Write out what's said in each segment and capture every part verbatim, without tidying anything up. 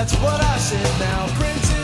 That's what I said now, Princess.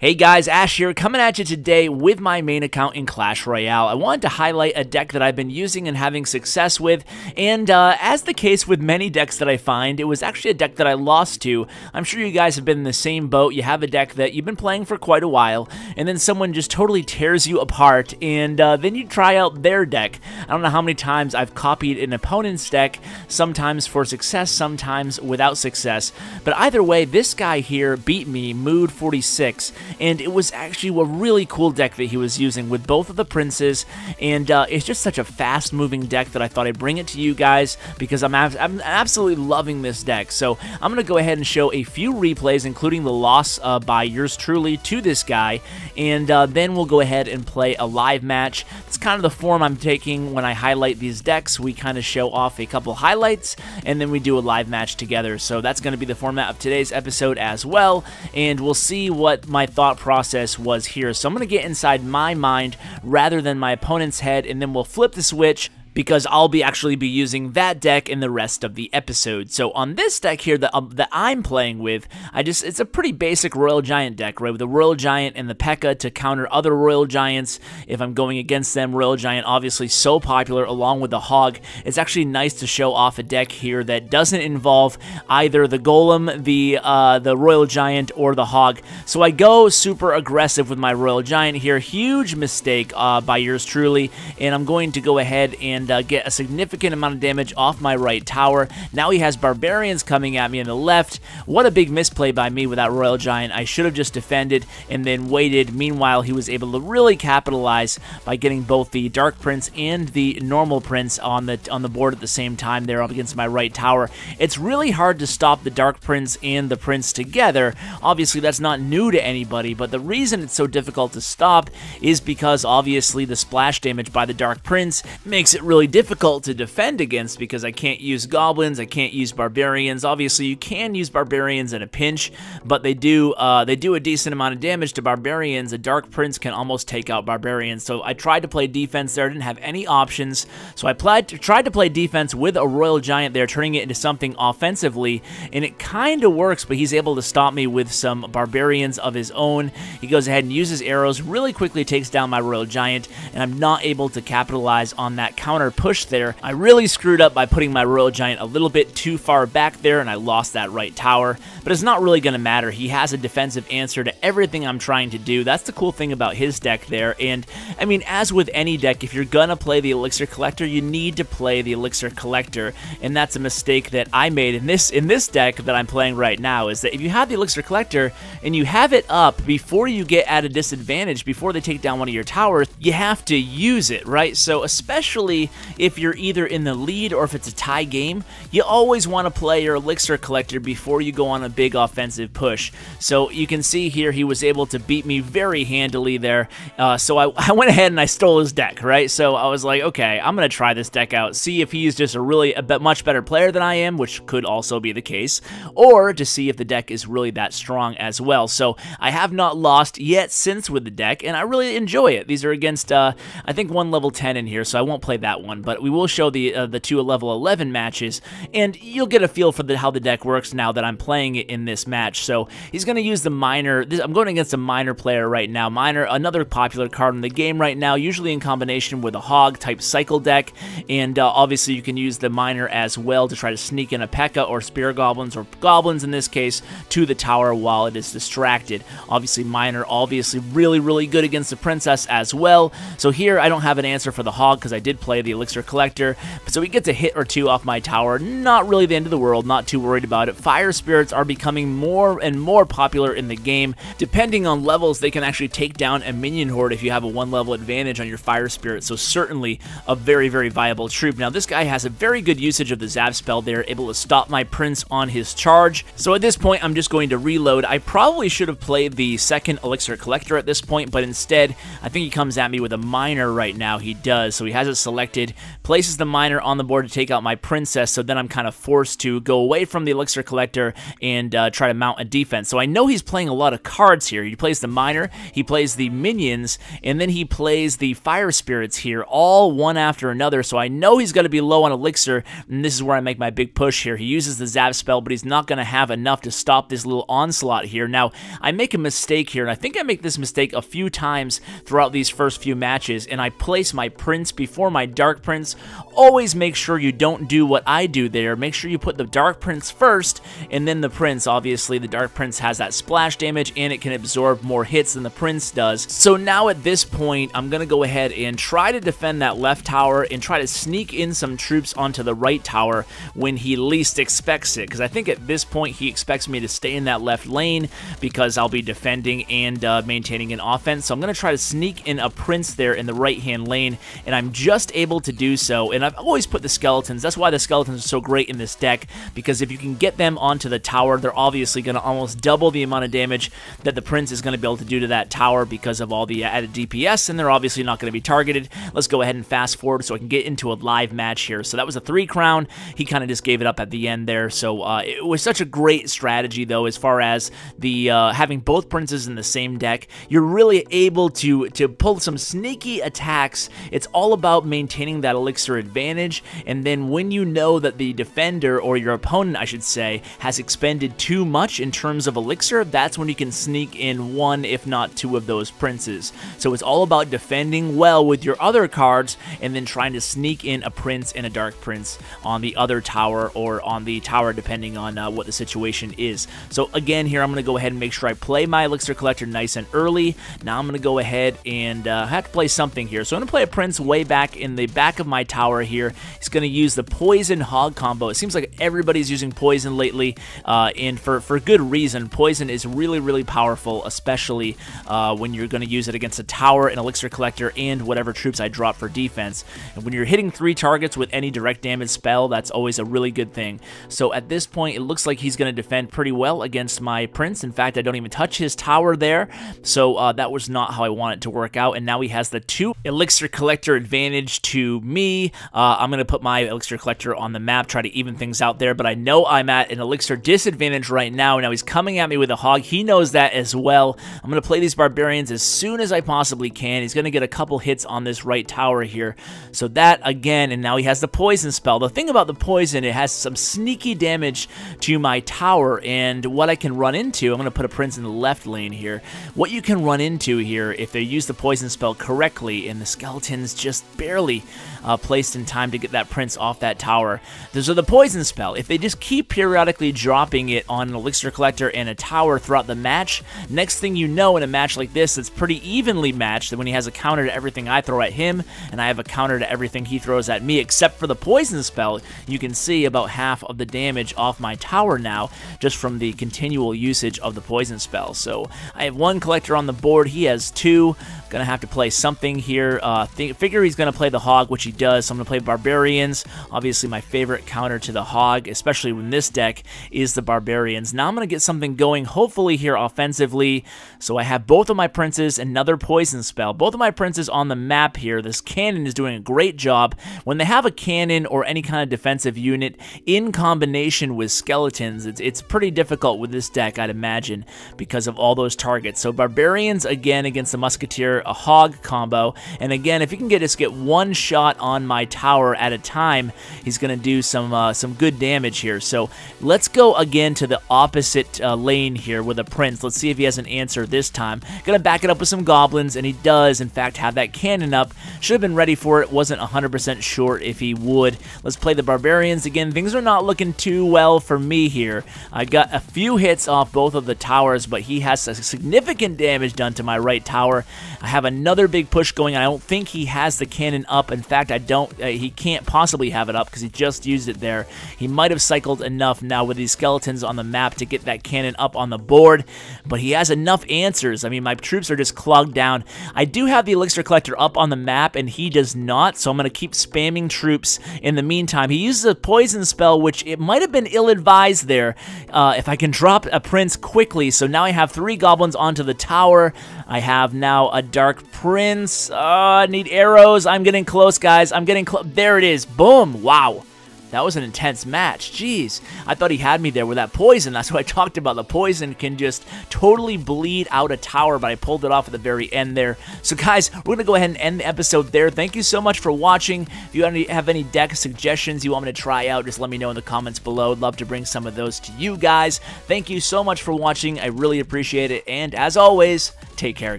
Hey guys, Ash here, coming at you today with my main account in Clash Royale. I wanted to highlight a deck that I've been using and having success with, and uh, as the case with many decks that I find, it was actually a deck that I lost to. I'm sure you guys have been in the same boat. You have a deck that you've been playing for quite a while, and then someone just totally tears you apart, and uh, then you try out their deck. I don't know how many times I've copied an opponent's deck, sometimes for success, sometimes without success, but either way, this guy here beat me, Mood forty-six. And it was actually a really cool deck that he was using with both of the Princes, and uh, it's just such a fast-moving deck that I thought I'd bring it to you guys because I'm, ab I'm absolutely loving this deck. So I'm going to go ahead and show a few replays, including the loss uh, by yours truly to this guy, and uh, then we'll go ahead and play a live match. It's kind of the form I'm taking when I highlight these decks. We kind of show off a couple highlights, and then we do a live match together. So that's going to be the format of today's episode as well, and we'll see what my thought process was here. So I'm going to get inside my mind rather than my opponent's head, and then we'll flip the switch, because I'll be actually be using that deck in the rest of the episode. So on this deck here that, um, that I'm playing with, I just it's a pretty basic Royal Giant deck, right? With the Royal Giant and the P E K K A to counter other Royal Giants. If I'm going against them, Royal Giant obviously so popular along with the Hog. It's actually nice to show off a deck here that doesn't involve either the Golem, the, uh, the Royal Giant, or the Hog. So I go super aggressive with my Royal Giant here. Huge mistake uh, by yours truly, and I'm going to go ahead and And, uh, get a significant amount of damage off my right tower. Now he has Barbarians coming at me on the left. What a big misplay by me with that Royal Giant. I should have just defended and then waited. Meanwhile, he was able to really capitalize by getting both the Dark Prince and the Normal Prince on the on the board at the same time there up against my right tower. It's really hard to stop the Dark Prince and the Prince together. Obviously, that's not new to anybody, but the reason it's so difficult to stop is because obviously the splash damage by the Dark Prince makes it really difficult to defend against, because I can't use Goblins, I can't use Barbarians. Obviously you can use Barbarians in a pinch, but they do uh, they do a decent amount of damage to Barbarians. A Dark Prince can almost take out Barbarians, so I tried to play defense there. I didn't have any options, so I plied to, tried to play defense with a Royal Giant there, turning it into something offensively, and it kind of works, but he's able to stop me with some Barbarians of his own. He goes ahead and uses Arrows, really quickly takes down my Royal Giant, and I'm not able to capitalize on that counter push there. I really screwed up by putting my Royal Giant a little bit too far back there, and I lost that right tower, but it's not really going to matter. He has a defensive answer to everything I'm trying to do. That's the cool thing about his deck there, and I mean, as with any deck, if you're going to play the Elixir Collector, you need to play the Elixir Collector, and that's a mistake that I made in this, in this deck that I'm playing right now, is that if you have the Elixir Collector and you have it up before you get at a disadvantage, before they take down one of your towers, you have to use it, right? So especially if you're either in the lead or if it's a tie game, you always want to play your Elixir Collector before you go on a big offensive push. So you can see here he was able to beat me very handily there. Uh, so I, I went ahead and I stole his deck, right? So I was like, okay, I'm going to try this deck out, see if he's just a really a bit much better player than I am, which could also be the case, or to see if the deck is really that strong as well. So I have not lost yet since with the deck, and I really enjoy it. These are against, uh, I think, one level ten in here, so I won't play that one, but we will show the uh, the two level eleven matches, and you'll get a feel for the, how the deck works now that I'm playing it in this match. So he's going to use the minor. This, I'm going against a minor player right now. Minor, another popular card in the game right now, usually in combination with a Hog type cycle deck, and uh, obviously you can use the minor as well to try to sneak in a P E K K A or Spear Goblins, or Goblins in this case, to the tower while it is distracted. Obviously minor, obviously really really good against the Princess as well. So here I don't have an answer for the Hog because I did play the Elixir Collector, so he gets a hit or two off my tower. Not really the end of the world, not too worried about it. Fire Spirits are becoming more and more popular in the game. Depending on levels, they can actually take down a minion horde if you have a one level advantage on your Fire Spirit, so certainly a very very viable troop. Now this guy has a very good usage of the Zap spell there, able to stop my Prince on his charge. So at this point I'm just going to reload. I probably should have played the second Elixir Collector at this point, but instead I think he comes at me with a minor right now. He does, so he has it selected interrupted, places the miner on the board to take out my princess, so then I'm kind of forced to go away from the elixir collector and uh, try to mount a defense. So I know he's playing a lot of cards here. He plays the miner, he plays the minions, and then he plays the fire spirits here, all one after another. So I know he's going to be low on elixir, and this is where I make my big push here. He uses the zap spell, but he's not going to have enough to stop this little onslaught here. Now, I make a mistake here, and I think I make this mistake a few times throughout these first few matches, and I place my prince before my dark prince. Always make sure you don't do what I do there. Make sure you put the dark prince first, and then the prince. Obviously, the dark prince has that splash damage, and it can absorb more hits than the prince does. So now at this point, I'm going to go ahead and try to defend that left tower and try to sneak in some troops onto the right tower when he least expects it, because I think at this point he expects me to stay in that left lane because I'll be defending and uh, maintaining an offense. So I'm going to try to sneak in a prince there in the right hand lane, and I'm just able to do so. And I've always put the skeletons, that's why the skeletons are so great in this deck, because if you can get them onto the tower, they're obviously going to almost double the amount of damage that the prince is going to be able to do to that tower because of all the added D P S, and they're obviously not going to be targeted. Let's go ahead and fast forward so I can get into a live match here. So that was a three crown. He kind of just gave it up at the end there. So uh, it was such a great strategy though, as far as the uh, having both princes in the same deck. You're really able to to pull some sneaky attacks. It's all about maintaining that elixir advantage, and then when you know that the defender, or your opponent I should say, has expended too much in terms of elixir, that's when you can sneak in one if not two of those princes. So it's all about defending well with your other cards and then trying to sneak in a prince and a dark prince on the other tower, or on the tower depending on uh, what the situation is. So again here, I'm going to go ahead and make sure I play my elixir collector nice and early. Now I'm going to go ahead and uh, have to play something here. So I'm going to play a prince way back in the back of my tower here. He's going to use the poison hog combo. It seems like everybody's using poison lately, uh, and for, for good reason. Poison is really, really powerful, especially uh, when you're going to use it against a tower, an elixir collector, and whatever troops I drop for defense. And when you're hitting three targets with any direct damage spell, that's always a really good thing. So at this point, it looks like he's going to defend pretty well against my prince. In fact, I don't even touch his tower there, so uh, that was not how I want it to work out. And now he has the two elixir collector advantage to me. Uh, I'm going to put my elixir collector on the map, try to even things out there, but I know I'm at an elixir disadvantage right now. Now he's coming at me with a hog. He knows that as well. I'm going to play these barbarians as soon as I possibly can. He's going to get a couple hits on this right tower here. So that again, and now he has the poison spell. The thing about the poison, it has some sneaky damage to my tower, and what I can run into, I'm going to put a prince in the left lane here. What you can run into here, if they use the poison spell correctly, and the skeleton's just barely uh, placed in time to get that prince off that tower. So the poison spell, if they just keep periodically dropping it on an elixir collector and a tower throughout the match, next thing you know, in a match like this that's pretty evenly matched, when he has a counter to everything I throw at him, and I have a counter to everything he throws at me, except for the poison spell, you can see about half of the damage off my tower now, just from the continual usage of the poison spell. So I have one collector on the board, he has two. Gonna have to play something here. Uh, figure he's gonna play the hog, which he does. So I'm gonna play barbarians. Obviously my favorite counter to the hog, especially when this deck is the barbarians. Now I'm gonna get something going, hopefully here offensively. So I have both of my princes, another poison spell. Both of my princes on the map here. This cannon is doing a great job. When they have a cannon or any kind of defensive unit in combination with skeletons, it's, it's pretty difficult with this deck, I'd imagine, because of all those targets. So barbarians again against the musketeer, a hog combo, and again, if you can get just get one shot on my tower at a time, he's gonna do some uh, some good damage here. So let's go again to the opposite uh, lane here with a prince. Let's see if he has an answer this time. Gonna back it up with some goblins, and he does in fact have that cannon up. Should have been ready for it, wasn't one hundred percent sure if he would. Let's play the barbarians again. Things are not looking too well for me here. I got a few hits off both of the towers, but he has a significant damage done to my right tower. I have another big push going. I don't think he has the cannon up. In fact, I don't. Uh, he can't possibly have it up because he just used it there. He might have cycled enough now with these skeletons on the map to get that cannon up on the board, but he has enough answers. I mean, my troops are just clogged down. I do have the elixir collector up on the map, and he does not, so I'm going to keep spamming troops in the meantime. He uses a poison spell, which it might have been ill-advised there. Uh, if I can drop a prince quickly, so now I have three goblins onto the tower. I have now a dark prince. Uh, I need arrows. I'm getting close. close, guys. I'm getting close. There it is. Boom. Wow. That was an intense match. Jeez. I thought he had me there with that poison. That's what I talked about. The poison can just totally bleed out a tower, but I pulled it off at the very end there. So, guys, we're going to go ahead and end the episode there. Thank you so much for watching. If you have any deck suggestions you want me to try out, just let me know in the comments below. I'd love to bring some of those to you guys. Thank you so much for watching. I really appreciate it. And, as always, take care,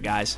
guys.